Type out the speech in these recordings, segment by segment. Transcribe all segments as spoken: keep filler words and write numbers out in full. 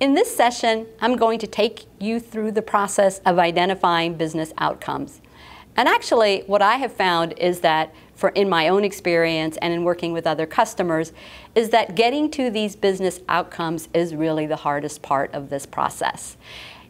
In this session, I'm going to take you through the process of identifying business outcomes. And actually, what I have found is that, for in my own experience and in working with other customers, is that getting to these business outcomes is really the hardest part of this process.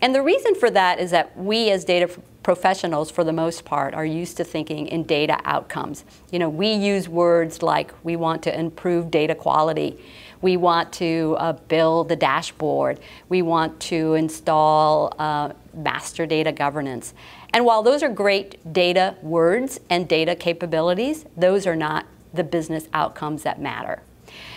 And the reason for that is that we as data professionals, for the most part, are used to thinking in data outcomes. You know, we use words like, we want to improve data quality, we want to uh, build the dashboard, we want to install uh, master data governance. And while those are great data words and data capabilities, those are not the business outcomes that matter.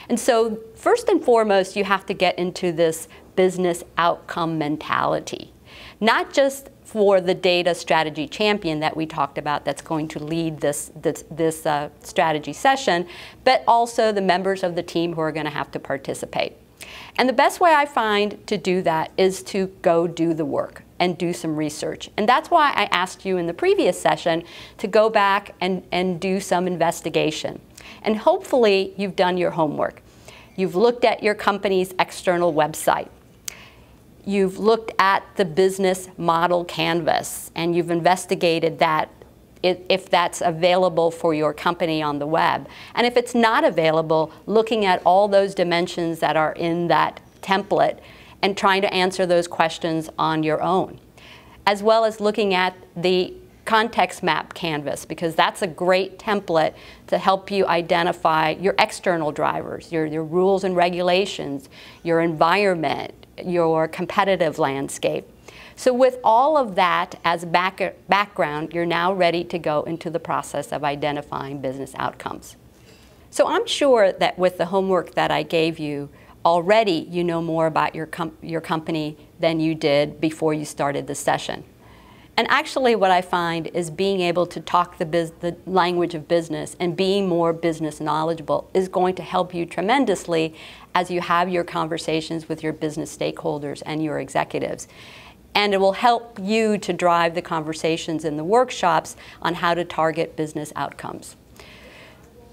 And so, first and foremost, you have to get into this business outcome mentality, not just for the data strategy champion that we talked about that's going to lead this, this, this uh, strategy session, but also the members of the team who are going to have to participate. And the best way I find to do that is to go do the work and do some research. And that's why I asked you in the previous session to go back and, and do some investigation. And hopefully you've done your homework. You've looked at your company's external website. You've looked at the business model canvas, and you've investigated that if that's available for your company on the web. And if it's not available, looking at all those dimensions that are in that template and trying to answer those questions on your own, as well as looking at the context map canvas, because that's a great template to help you identify your external drivers, your, your rules and regulations, your environment, your competitive landscape. So with all of that as back, background, you're now ready to go into the process of identifying business outcomes. So I'm sure that with the homework that I gave you, already you know more about your, com your company than you did before you started the session. And actually what I find is being able to talk the, the language of business and being more business knowledgeable is going to help you tremendously as you have your conversations with your business stakeholders and your executives. And it will help you to drive the conversations in the workshops on how to target business outcomes.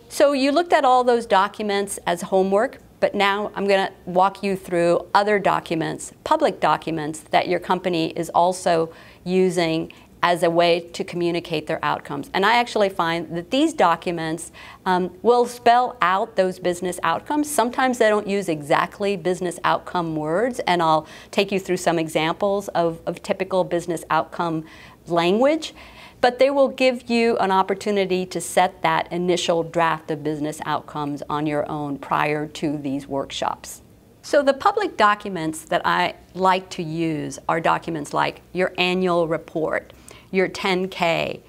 So you looked at all those documents as homework, but now I'm going to walk you through other documents, public documents, that your company is also using as a way to communicate their outcomes. And I actually find that these documents um, will spell out those business outcomes. Sometimes they don't use exactly business outcome words, and I'll take you through some examples of, of typical business outcome language. But they will give you an opportunity to set that initial draft of business outcomes on your own prior to these workshops. So the public documents that I like to use are documents like your annual report, your ten K,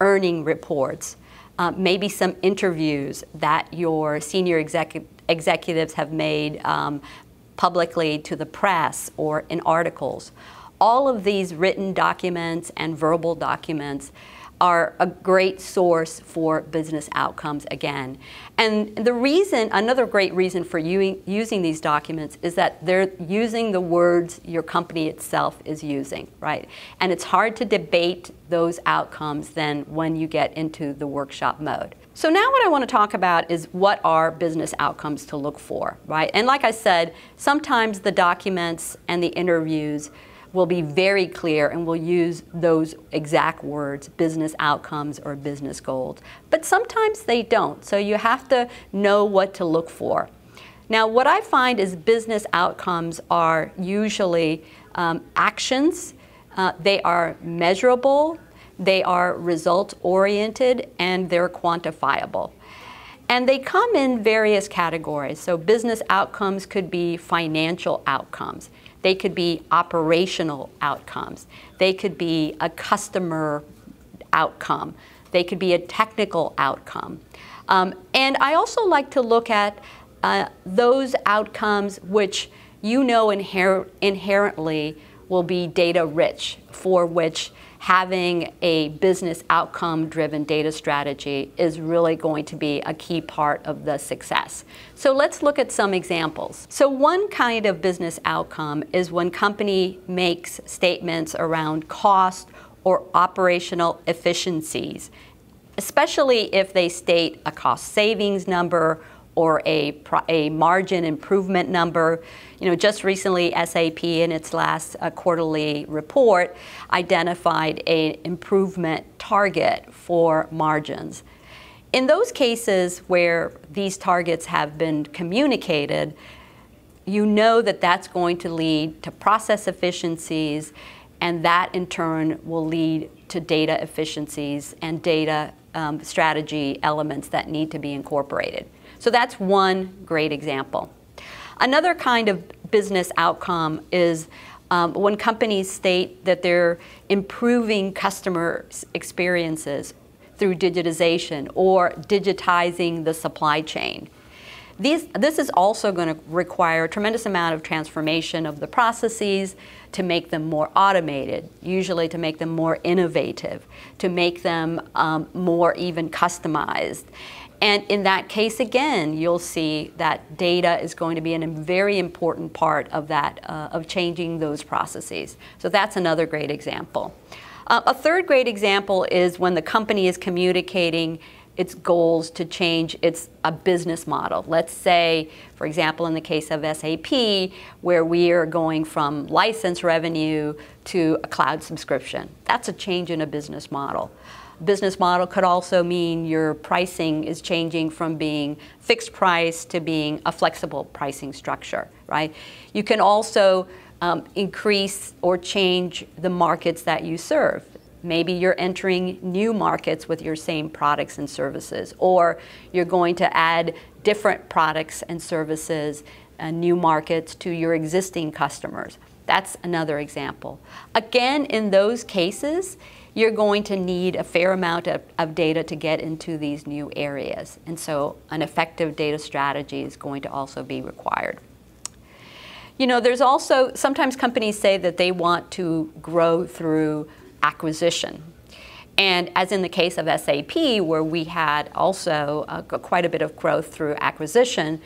earning reports, uh, maybe some interviews that your senior execu executives have made um, publicly to the press or in articles. All of these written documents and verbal documents are a great source for business outcomes again. And the reason, another great reason for you using these documents is that they're using the words your company itself is using, right? And it's hard to debate those outcomes then when you get into the workshop mode. So now what I want to talk about is what are business outcomes to look for, right? And like I said, sometimes the documents and the interviews will be very clear and will use those exact words, business outcomes or business goals. But sometimes they don't, so you have to know what to look for. Now, what I find is business outcomes are usually um, actions. Uh, they are measurable, they are result-oriented, and they're quantifiable. And they come in various categories. So business outcomes could be financial outcomes. They could be operational outcomes. They could be a customer outcome. They could be a technical outcome. Um, and I also like to look at uh, those outcomes which you know inher- inherently will be data rich, for which having a business outcome driven data strategy is really going to be a key part of the success. So let's look at some examples. So one kind of business outcome is when company makes statements around cost or operational efficiencies, especially if they state a cost savings number or a, a margin improvement number. You know, just recently S A P in its last uh, quarterly report identified an improvement target for margins. In those cases where these targets have been communicated, you know that that's going to lead to process efficiencies, and that in turn will lead to data efficiencies and data um, strategy elements that need to be incorporated. So that's one great example. Another kind of business outcome is um, when companies state that they're improving customer experiences through digitization or digitizing the supply chain. These, this is also going to require a tremendous amount of transformation of the processes to make them more automated, usually to make them more innovative, to make them um, more even customized. And in that case, again, you'll see that data is going to be a very important part of that, uh, of changing those processes. So that's another great example. Uh, a third great example is when the company is communicating its goals to change its a business model. Let's say, for example, in the case of S A P, where we are going from license revenue to a cloud subscription. That's a change in a business model. Business model could also mean your pricing is changing from being fixed price to being a flexible pricing structure, right? You can also um, increase or change the markets that you serve. Maybe you're entering new markets with your same products and services, or you're going to add different products and services and new markets to your existing customers. That's another example. Again, in those cases, you're going to need a fair amount of, of data to get into these new areas. And so an effective data strategy is going to also be required. You know, there's also, sometimes companies say that they want to grow through acquisition. And as in the case of S A P, where we had also uh, quite a bit of growth through acquisition,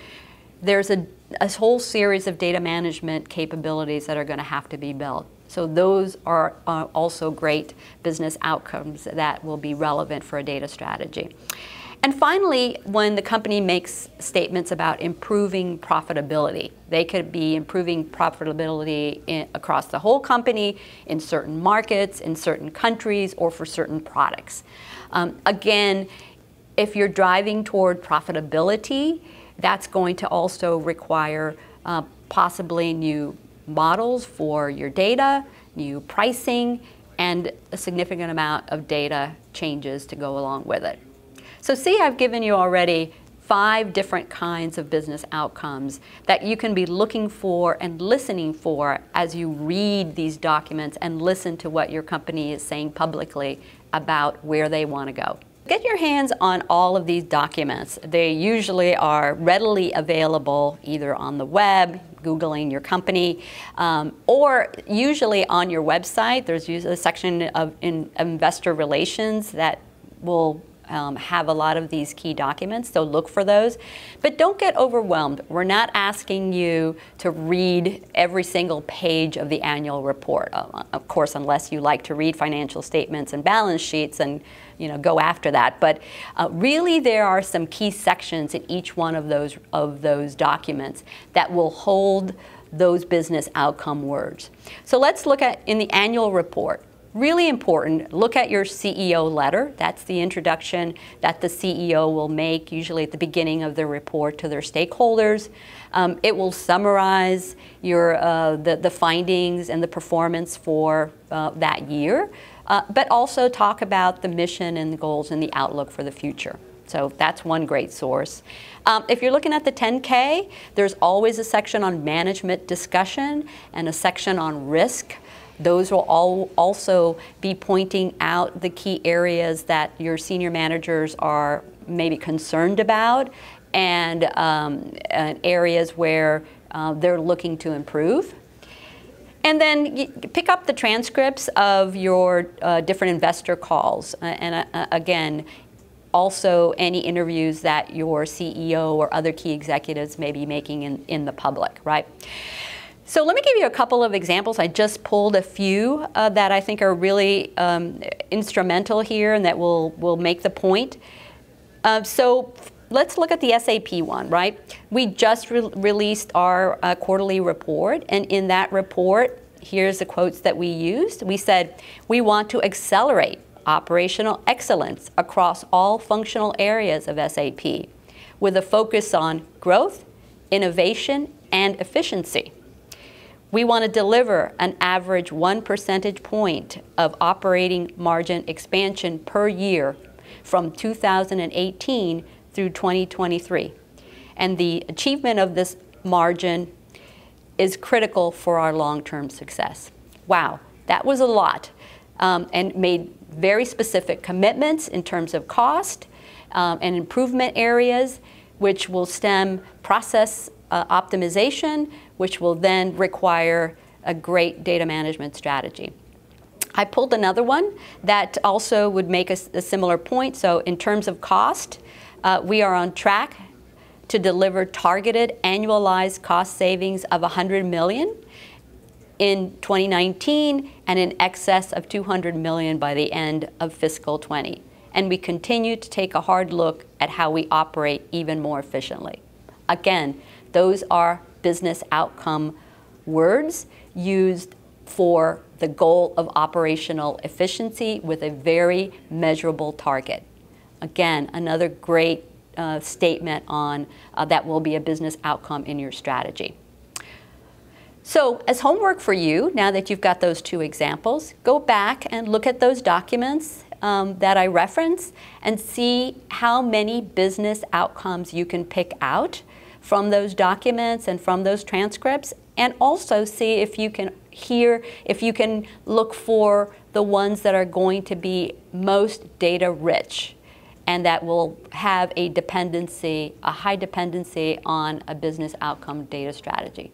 there's a, a whole series of data management capabilities that are going to have to be built. So those are, are also great business outcomes that will be relevant for a data strategy. And finally, when the company makes statements about improving profitability, they could be improving profitability in, across the whole company, in certain markets, in certain countries, or for certain products. Um, again, if you're driving toward profitability, that's going to also require uh, possibly new models for your data, new pricing, and a significant amount of data changes to go along with it. So see, I've given you already five different kinds of business outcomes that you can be looking for and listening for as you read these documents and listen to what your company is saying publicly about where they want to go. Get your hands on all of these documents. They usually are readily available either on the web, Googling your company, um, or usually on your website. There's usually a section of in investor relations that will Um, have a lot of these key documents, so look for those. But don't get overwhelmed. We're not asking you to read every single page of the annual report, uh, of course, unless you like to read financial statements and balance sheets and, you know, go after that. But uh, really, there are some key sections in each one of those of those documents that will hold those business outcome words. So let's look at in the annual report. Really important, look at your C E O letter. That's the introduction that the C E O will make, usually at the beginning of the report, to their stakeholders. Um, it will summarize your, uh, the, the findings and the performance for uh, that year, uh, but also talk about the mission and the goals and the outlook for the future. So that's one great source. Um, if you're looking at the ten K, there's always a section on management discussion and a section on risk. Those will all also be pointing out the key areas that your senior managers are maybe concerned about and, um, and areas where uh, they're looking to improve. And then you pick up the transcripts of your uh, different investor calls. Uh, and uh, again, also any interviews that your C E O or other key executives may be making in, in the public, right? So let me give you a couple of examples. I just pulled a few uh, that I think are really um, instrumental here and that will, will make the point. Uh, so let's look at the S A P one, right? We just re released our uh, quarterly report, and in that report, here's the quotes that we used. We said, we want to accelerate operational excellence across all functional areas of S A P with a focus on growth, innovation, and efficiency. We want to deliver an average one percentage point of operating margin expansion per year from two thousand eighteen through twenty twenty-three. And the achievement of this margin is critical for our long-term success. Wow, that was a lot. Um, and made very specific commitments in terms of cost um, and improvement areas, which will stem process uh, optimization, which will then require a great data management strategy. I pulled another one that also would make a, a similar point. So in terms of cost, uh, we are on track to deliver targeted annualized cost savings of one hundred million in twenty nineteen and in excess of two hundred million by the end of fiscal twenty. And we continue to take a hard look at how we operate even more efficiently. Again, those are business outcome words used for the goal of operational efficiency with a very measurable target. Again, another great uh, statement on uh, that will be a business outcome in your strategy. So as homework for you, now that you've got those two examples, go back and look at those documents um, that I reference and see how many business outcomes you can pick out from those documents and from those transcripts, and also see if you can hear, if you can look for the ones that are going to be most data rich and that will have a dependency, a high dependency on a business outcome data strategy.